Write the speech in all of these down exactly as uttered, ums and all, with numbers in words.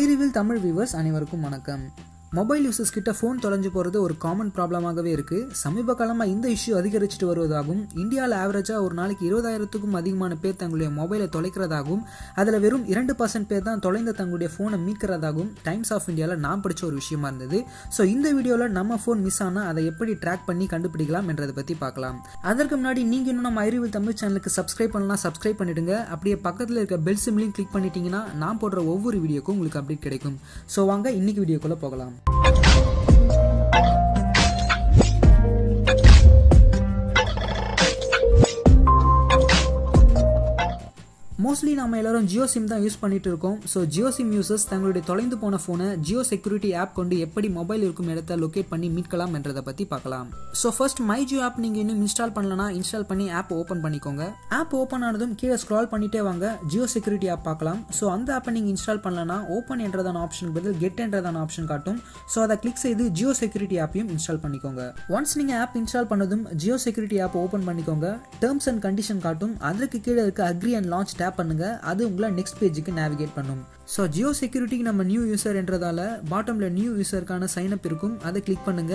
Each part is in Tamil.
iReveal Tamil viewers அனைவருக்கும் வணக்கம். மொபைல் யூசர்ஸ் கிட்ட ஃபோன் தொலைஞ்சு போறது ஒரு காமன் ப்ராப்ளமாகவே இருக்கு. சமீப காலமா இந்த இஷ்யூ அதிகரிச்சிட்டு வருவதாகவும், இந்தியால ஆவரேஜா ஒரு நாளைக்கு இருபதாயிரத்துக்கும் அதிகமான பேர் தங்களுடைய மொபைலை தொலைக்கிறதாகவும், அதுல வெறும் இரண்டு சதவீதம் பேர் தான் தொலைந்த தங்களுடைய ஃபோனை மீட்கிறதாகவும் டைம்ஸ் ஆஃப் இந்தியால நான் படிச்ச ஒரு விஷயமா இருந்தது. சோ இந்த வீடியோல நம்ம ஃபோன் மிஸ் ஆனா அதை எப்படி ட்ராக் பண்ணி கண்டுபிடிக்கலாம் என்றதை பத்தி பார்க்கலாம். அதற்கு முன்னாடி நீங்க இன்னும் நம்ம iReveal தமிழ் சேனலுக்கு சப்ஸ்கிரைப் பண்ணலாம், சப்ஸ்கிரைப் பண்ணிடுங்க. அப்படியே பக்கத்துல இருக்க பெல் சிம்பிளையும் கிளிக் பண்ணிட்டீங்கன்னா நான் போடுற ஒவ்வொரு வீடியோக்கும் உங்களுக்கு அப்டேட் கிடைக்கும். சோ வாங்க இன்னைக்கு வீடியோக்குள்ள போகலாம். மோஸ்ட்லி நம்ம எல்லாரும் ஜியோ சிம் தான் யூஸ் பண்ணிட்டு இருக்கோம். ஸோ ஜியோ சிம் யூசர்ஸ் தங்களுடைய தொலைந்து போன ஃபோனை ஜியோ செக்யூரிட்டி ஆப் கொண்டு எப்படி மொபைல் இருக்கும் இடத்த லொக்கேட் பண்ணி மீட்கலாம் என்றதை பற்றி பார்க்கலாம். ஸோ ஃபர்ஸ்ட் myjio ஆப் நீங்கள் இன்னும் இன்ஸ்டால் பண்ணலனா இன்ஸ்டால் பண்ணி ஆப் ஓப்பன் பண்ணிக்கோங்க. ஆப் ஓப்பன் ஆனதும் கீழே ஸ்க்ரால் பண்ணிட்டே வாங்க, ஜியோ செக்யூரிட்டி ஆப் பார்க்கலாம். ஸோ அந்த ஆப்பை நீங்கள் இன்ஸ்டால் பண்ணலனா ஓப்பன் என்றதான ஆப்ஷன் பதில் கெட் என்றதான ஆப்ஷன் காட்டும். ஸோ அதை கிளிக் செய்து ஜியோ செக்யூரிட்டி ஆப்பையும் இன்ஸ்டால் பண்ணிக்கோங்க. ஒன்ஸ் நீங்கள் ஆப் இன்ஸ்டால் பண்ணதும் ஜியோ செக்யூரிட்டி ஆப் ஓப்பன் பண்ணிக்கோங்க. டேர்ம்ஸ் அண்ட் கண்டிஷன் காட்டும். அதற்கு கீழே இருக்க அக்ரி அண்ட் லான்ச் டேப் பண்ணுங்க. அது உங்களை நெக்ஸ்ட் பேஜுக்கு நேவிகேட் பண்ணும். ஸோ ஜியோ செக்யூரிட்டிக்கு நம்ம நியூ யூசர் என்றதால பாட்டம்ல நியூ யூசருக்கான சைன்அப் இருக்கும், அதை கிளிக் பண்ணுங்க.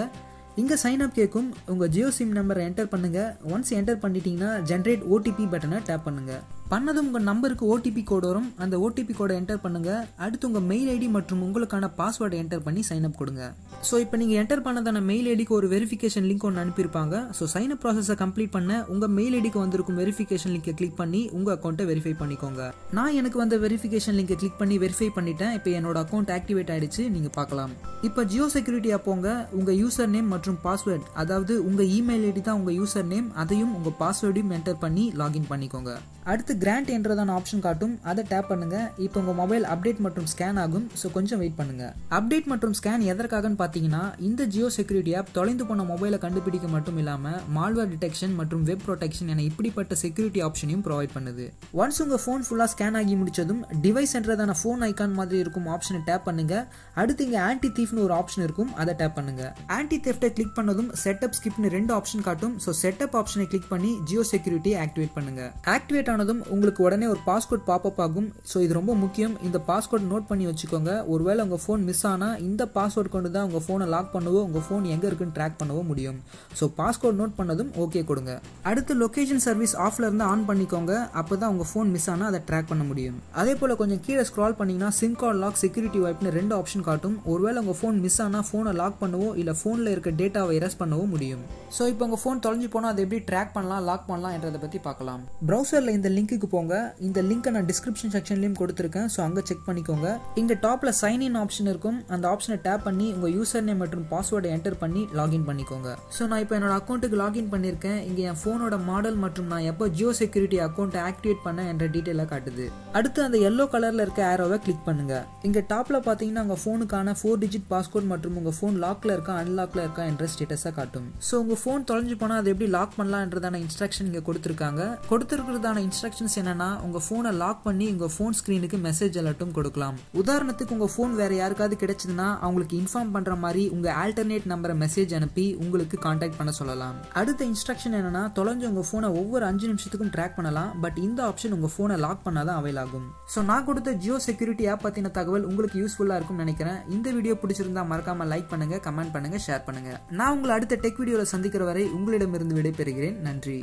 இங்கே சைன்அப் கேட்கும், உங்கள் ஜியோ சிம் நம்பரை என்டர் பண்ணுங்க. ஒன்ஸ் என்டர் பண்ணிட்டீங்கன்னா ஜென்ரேட் ஓடிபி பட்டனை டேப் பண்ணுங்க. பண்ணதும் உங்கள் நம்பருக்கு ஓடிபி கோடு வரும், அந்த ஓடிபி கோடை என்டர் பண்ணுங்க. அடுத்து உங்கள் மெயில் ஐடி மற்றும் உங்களுக்கான பாஸ்வேர்டை என்டர் பண்ணி சைன்அப் கொடுங்க. ஸோ இப்போ நீங்கள் என்டர் பண்ணதான மெயில் ஐடிக்கு ஒரு வெரிஃபிகேஷன் லிங்க் ஒன்று அனுப்பியிருப்பாங்க. ஸோ சைன்அப் ப்ராசஸை கம்ப்ளீட் பண்ண உங்கள் மெயில் ஐடிக்கு வந்திருக்கும் வெரிஃபிகேஷன் லிங்கை கிளிக் பண்ணி உங்கள் அக்கௌண்ட்டை வெரிஃபை பண்ணிக்கோங்க. நான் எனக்கு வந்த வெரிஃபிகேஷன் லிங்கை கிளிக் பண்ணி வெரிஃபை பண்ணிட்டேன். இப்போ என்னோட அக்கௌண்ட் ஆக்டிவேட் ஆயிடுச்சு, நீங்கள் பார்க்கலாம். இப்போ ஜியோ செக்யூரிட்டி ஆப் போங்க, உங்கள் யூசர் நேம் மற்றும் பாஸ்வேர்ட், அதாவது உங்கள் இமெயில் ஐடி தான் உங்கள் யூசர் நேம், அதையும் உங்கள் பாஸ்வேர்டையும் என்டர் பண்ணி லாகின் பண்ணிக்கோங்க. அடுத்து கிராண்ட் என்றதான ஆப்ஷன் காட்டும், அதை டேப் பண்ணுங்க. இப்போ உங்க மொபைல் அப்டேட் மற்றும் ஸ்கேன் ஆகும். ஸோ கொஞ்சம் வெயிட் பண்ணுங்க. அப்டேட் மற்றும் ஸ்கேன் எதற்காகன்னு பார்த்தீங்கன்னா, இந்த ஜியோ செக்யூரிட்டி ஆப் தொலைந்து போன மொபைலை கண்டுபிடிக்க மட்டும் இல்லாமல் மால்வேர் டிடெக்ஷன் மற்றும் வெப் ப்ரொடெக்ஷன் என இப்படிப்பட்ட செக்யூரிட்டி ஆப்ஷனையும் ப்ரொவைட் பண்ணுது. ஒன்ஸ் உங்க ஃபோன் ஃபுல்லாக ஸ்கேன் ஆகி முடிச்சதும் டிவைஸ் என்றதான ஃபோன் ஐக்கான் மாதிரி இருக்கும் ஆப்ஷனை டேப் பண்ணுங்க. அடுத்து இங்கே ஆன்டி தீஃப்னு ஒரு ஆப்ஷன் இருக்கும், அதை டேப் பண்ணுங்க. ஆன்டி தீஃப்டை கிளிக் பண்ணதும் செட்டப் ஸ்கிப்னு ரெண்டு ஆப்ஷன் காட்டும். ஸோ செட்டப் ஆப்ஷனை கிளிக் பண்ணி ஜியோ செக்யூரிட்டியை ஆக்டிவேட் பண்ணுங்க. ஆக்டிவேட் ஆனதும் உங்களுக்கு உடனே ஒரு பாஸ்வேர்ட் பாப்அப் ஆகும். ஸோ இது ரொம்ப முக்கியம், இந்த பாஸ்வேர்ட் நோட் பண்ணி வச்சுக்கோங்க. ஒருவேளை உங்கள் ஃபோன் மிஸ் ஆனால் இந்த பாஸ்வேர்ட் கொண்டு தான் உங்கள் ஃபோனை லாக் பண்ணவோ உங்கள் ஃபோன் எங்கே இருக்குன்னு ட்ராக் பண்ணவோ முடியும். ஸோ பாஸ்வேர்ட் நோட் பண்ணதும் ஓகே கொடுங்க. அடுத்து லொக்கேஷன் சர்வீஸ் ஆஃப்ல இருந்து ஆன் பண்ணிக்கோங்க, அப்போ தான் உங்கள் ஃபோன் மிஸ் ஆனால் அதை ட்ராக் பண்ண முடியும். அதே போல் கொஞ்சம் கீழே ஸ்க்ரால் பண்ணிங்கன்னா சிம் கார்டு லாக் செக்யூரிட்டி வைப்னு ரெண்டு ஆப்ஷன் காட்டும். ஒருவேளை உங்கள் ஃபோன் மிஸ் ஆனால் ஃபோனை லாக் பண்ணவோ இல்லை ஃபோனில் இருக்க டேட்டாவை எரஸ் பண்ணவோ முடியும். ஸோ இப்போ உங்கள் ஃபோன் தொலைஞ்சு போனால் அதை எப்படி ட்ராக் பண்ணலாம், லாக் பண்ணலாம் என்றதை பற்றி பார்க்கலாம். ப்ரௌசரில் இந்த லிங்க்கு போங்க. இந்த லிங்கை நான் டிஸ்கிரிப்ஷன் செக்ஷன்லயும் கொடுத்துருக்கேன். ஸோ அங்கே செக் பண்ணிக்கோங்க. இங்கே டாப்ல சைன் இன் ஆப்ஷன் இருக்கும், அந்த ஆப்ஷனை டேப் பண்ணி உங்கள் யூசர் நேம் மற்றும் பாஸ்வேர்டை என்டர் பண்ணி லாகின் பண்ணிக்கோங்க. ஸோ நான் இப்போ என்னோட அக்கௌண்ட்டுக்கு லாகின் பண்ணியிருக்கேன். இங்கே என் ஃபோனோட மாடல் மற்றும் நான் எப்போ ஜியோ செக்யூரிட்டி அக்கௌண்ட்டை ஆக்டிவேட் பண்ண என்ற டீட்டெயிலாக காட்டுது. அடுத்து அந்த எல்லோ கலர்ல இருக்க ஆரோவை கிளிக் பண்ணுங்க. இங்கே டாப்ல பார்த்தீங்கன்னா உங்கள் ஃபோனுக்கான ஃபோர் டிஜிட் பாஸ்வேர்ட் மற்றும் உங்கள் ஃபோன் லாக்ல இருக்கா அன்லாக்ல இருக்கா என்ற ஸ்டேட்டஸாக காட்டும். ஸோ உங்கள் ஃபோன் தொலைஞ்சு போனால் அதை எப்படி லாக் பண்ணலாம்ன்றதான இன்ஸ்ட்ரக்ஷன் இங்கே கொடுத்துருக்காங்க. கொடுத்துருக்கிறதான இன்ஸ்ட்ரக்ஷன்ஸ் என்னன்னா, உங்க போனை லாக் பண்ணி உங்க போன் ஸ்கிரீனுக்கு மெசேஜ் அலர்ட்டும் கொடுக்கலாம். உதாரணத்துக்கு உங்க போன் வேற யாருக்காவது கிடைச்சதுன்னா அவங்களுக்கு இன்ஃபார்ம் பண்ற மாதிரி உங்க ஆல்டர்னேட் நம்பரை மெசேஜ் அனுப்பி உங்களுக்கு கான்டாக்ட் பண்ண சொல்லலாம். அடுத்த இன்ஸ்ட்ரக்ஷன் என்னன்னா, தொலைஞ்ச உங்க போனை ஒவ்வொரு அஞ்சு நிமிஷத்துக்கும் ட்ராக் பண்ணலாம். பட் இந்த ஆப்ஷன் உங்க போனை லாக் பண்ணாதான் அவைல் ஆகும். ஸோ நான் கொடுத்த ஜியோ செக்யூரிட்டி ஆப் பத்தின தகவல் உங்களுக்கு யூஸ்ஃபுல்லா இருக்கும் நினைக்கிறேன். இந்த வீடியோ பிடிச்சிருந்தா மறக்காம லைக் பண்ணுங்க, கமெண்ட் பண்ணுங்க, ஷேர் பண்ணுங்க. நான் உங்களை அடுத்த டெக் வீடியோல சந்திக்கிற வரை உங்களிடமிருந்து விடைபெறுகிறேன். நன்றி.